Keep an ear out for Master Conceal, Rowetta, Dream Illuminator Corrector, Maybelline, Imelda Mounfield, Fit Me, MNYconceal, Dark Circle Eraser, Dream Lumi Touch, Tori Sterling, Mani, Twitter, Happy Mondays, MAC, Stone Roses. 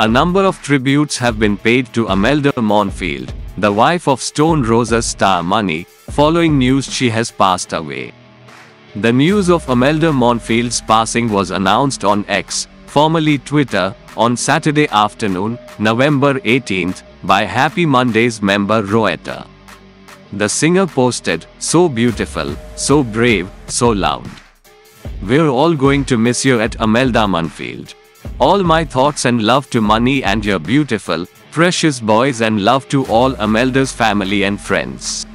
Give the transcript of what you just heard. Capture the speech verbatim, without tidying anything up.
A number of tributes have been paid to Imelda Mounfield, the wife of Stone Roses star Mani, following news she has passed away. The news of Imelda Mounfield's passing was announced on X, formerly Twitter, on Saturday afternoon, November eighteenth, by Happy Mondays member Rowetta. The singer posted, "So beautiful, so brave, so loud. We're all going to miss you at Imelda Mounfield. All my thoughts and love to Mani and your beautiful, precious boys and love to all Imelda's family and friends."